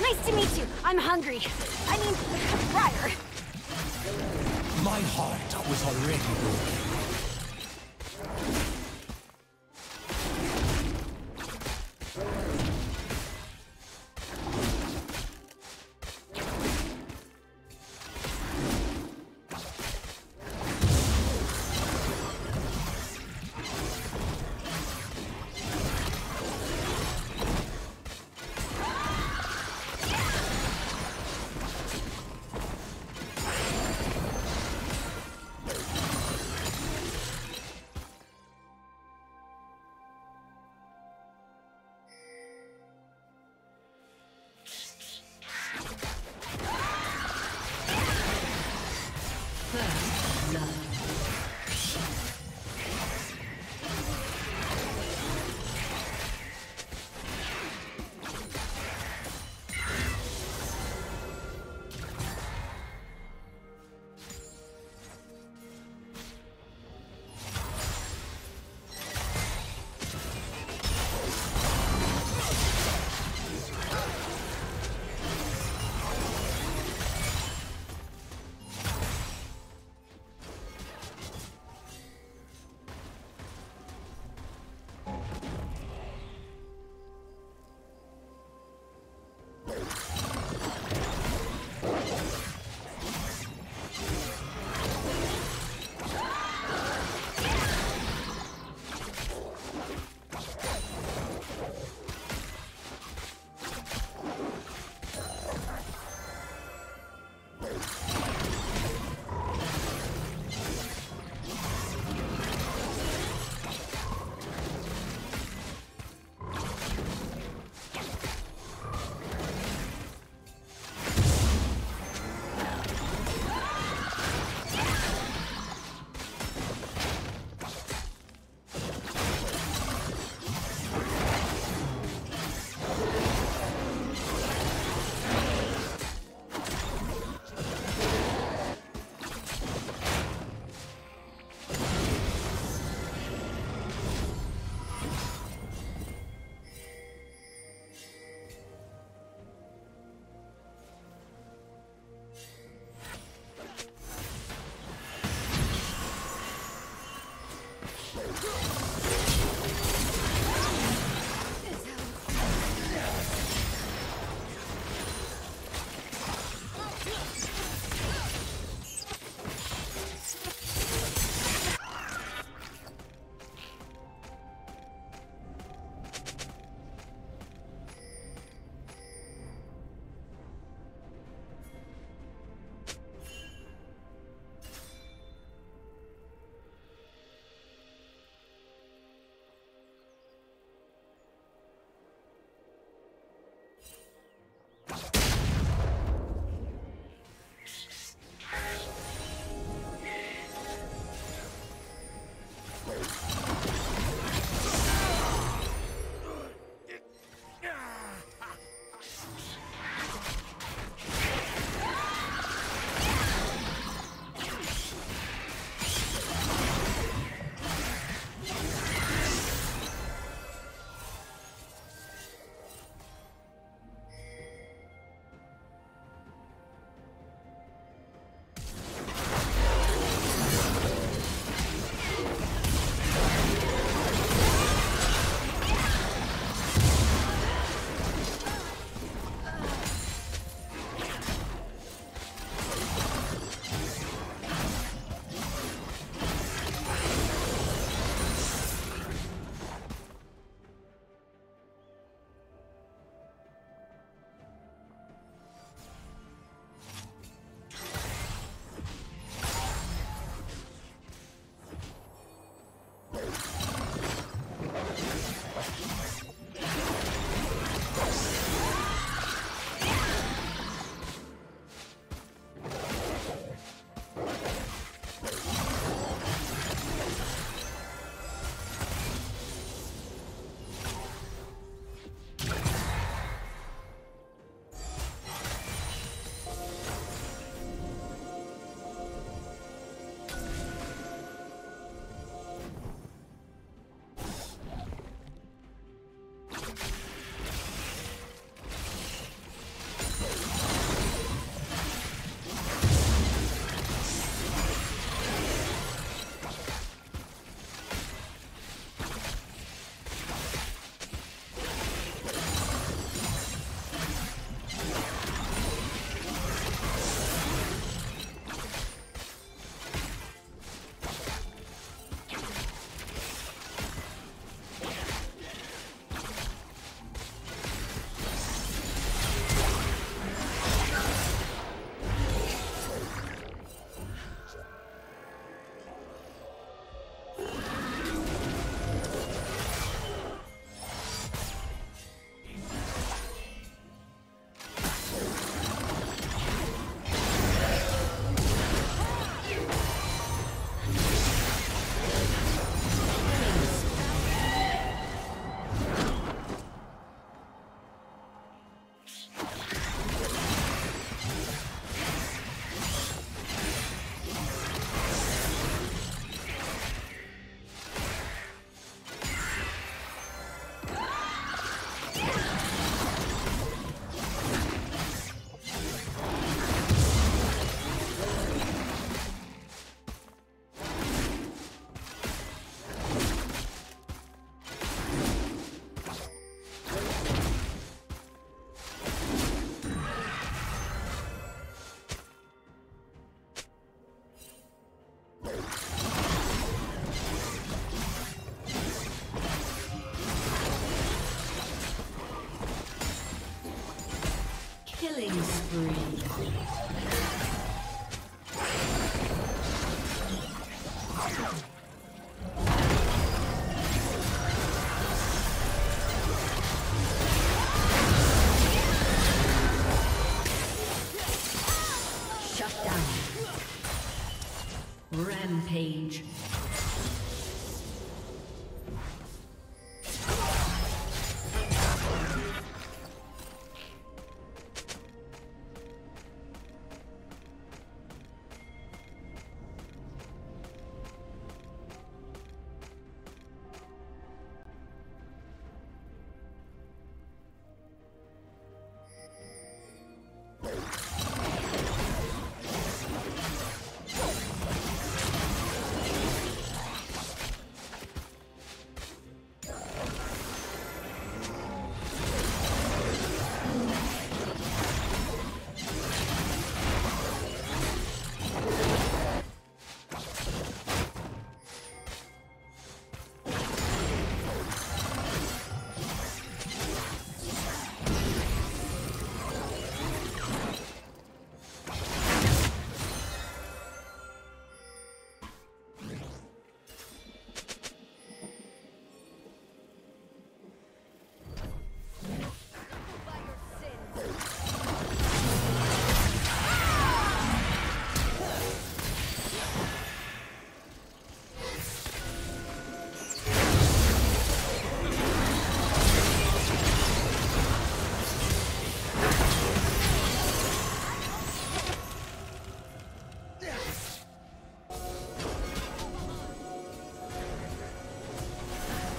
Nice to meet you. I'm hungry. I mean, Briar. My heart was already broken. Killing spree. Shut down. Rampage.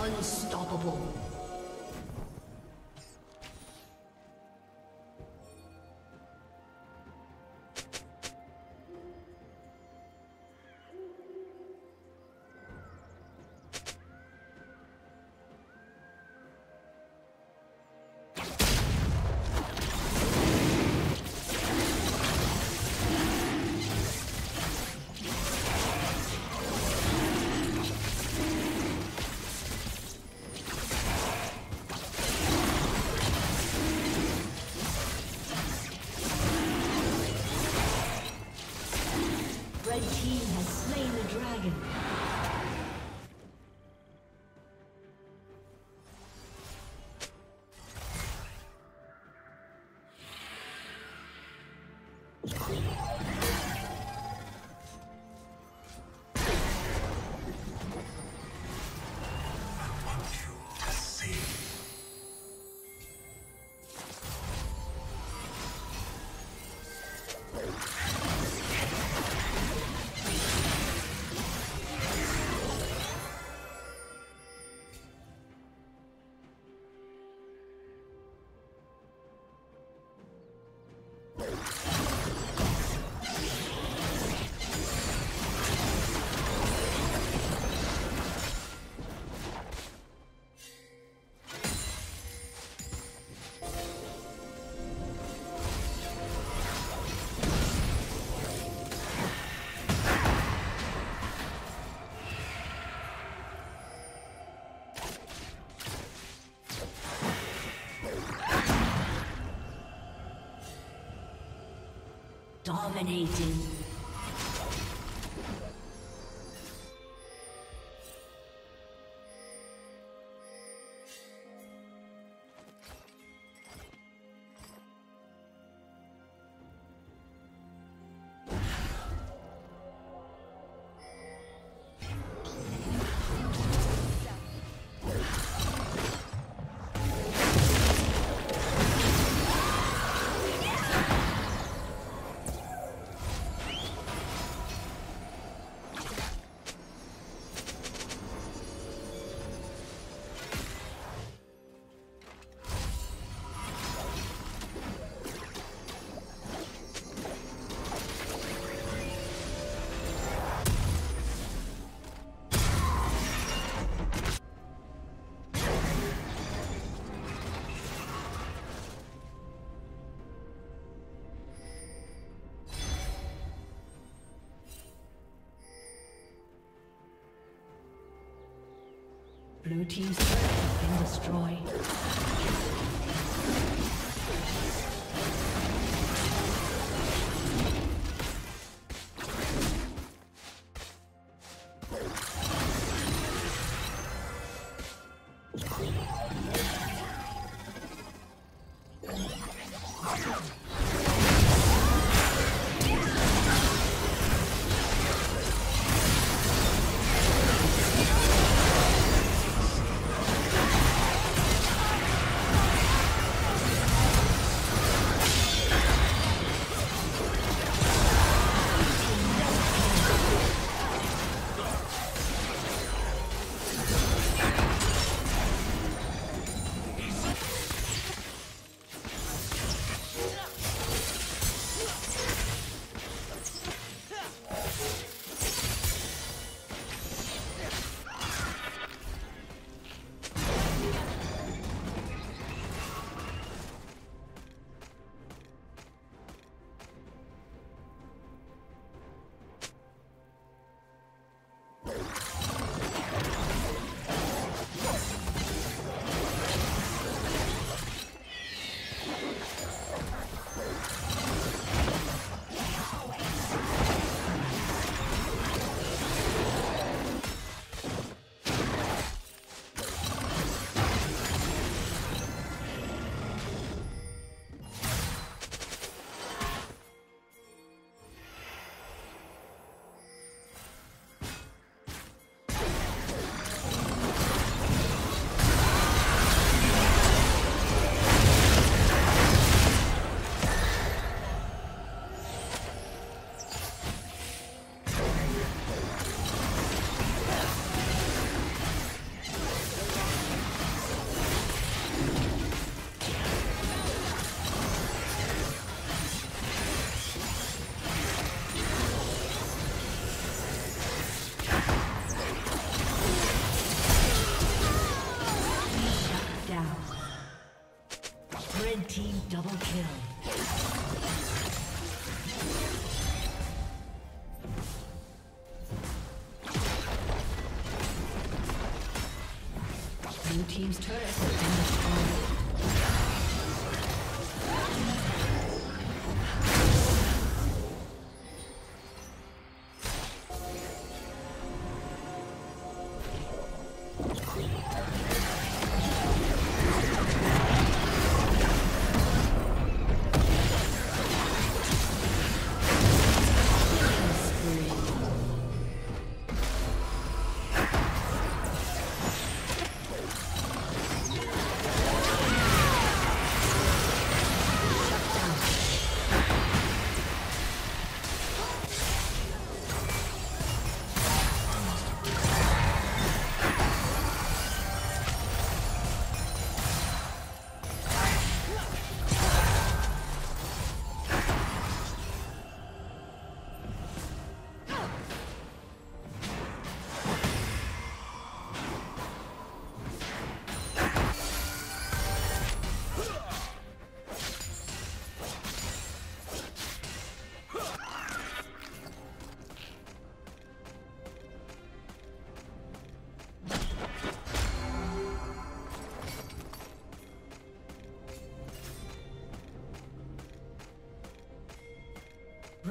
Unstoppable. Dominating. Blue team's turret has been destroyed. Blue team's turret has been destroyed.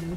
Blue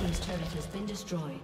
This turret has been destroyed.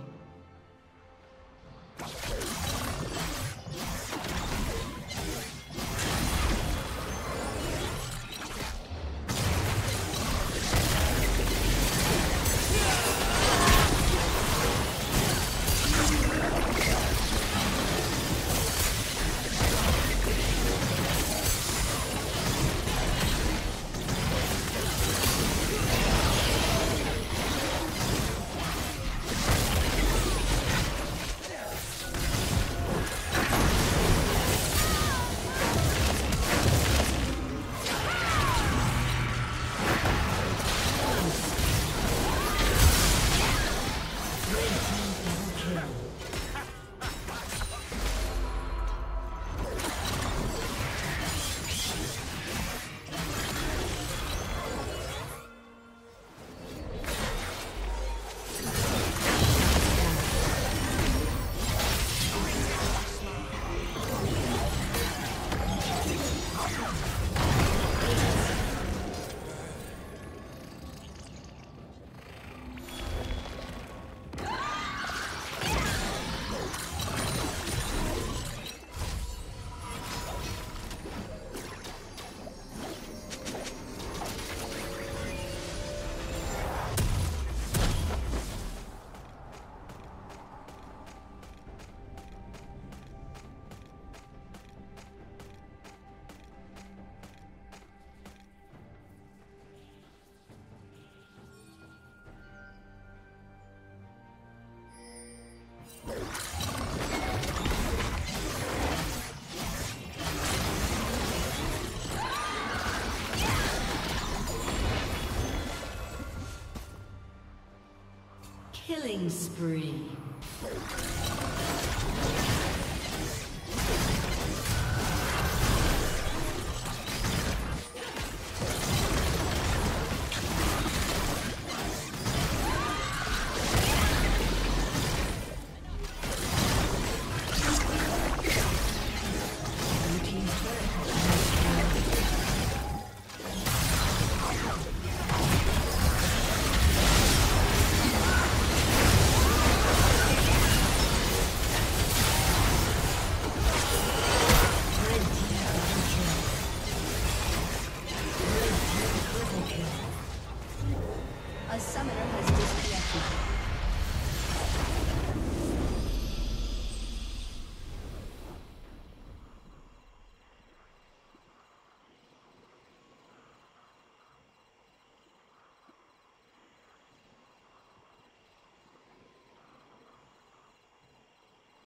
Killing spree.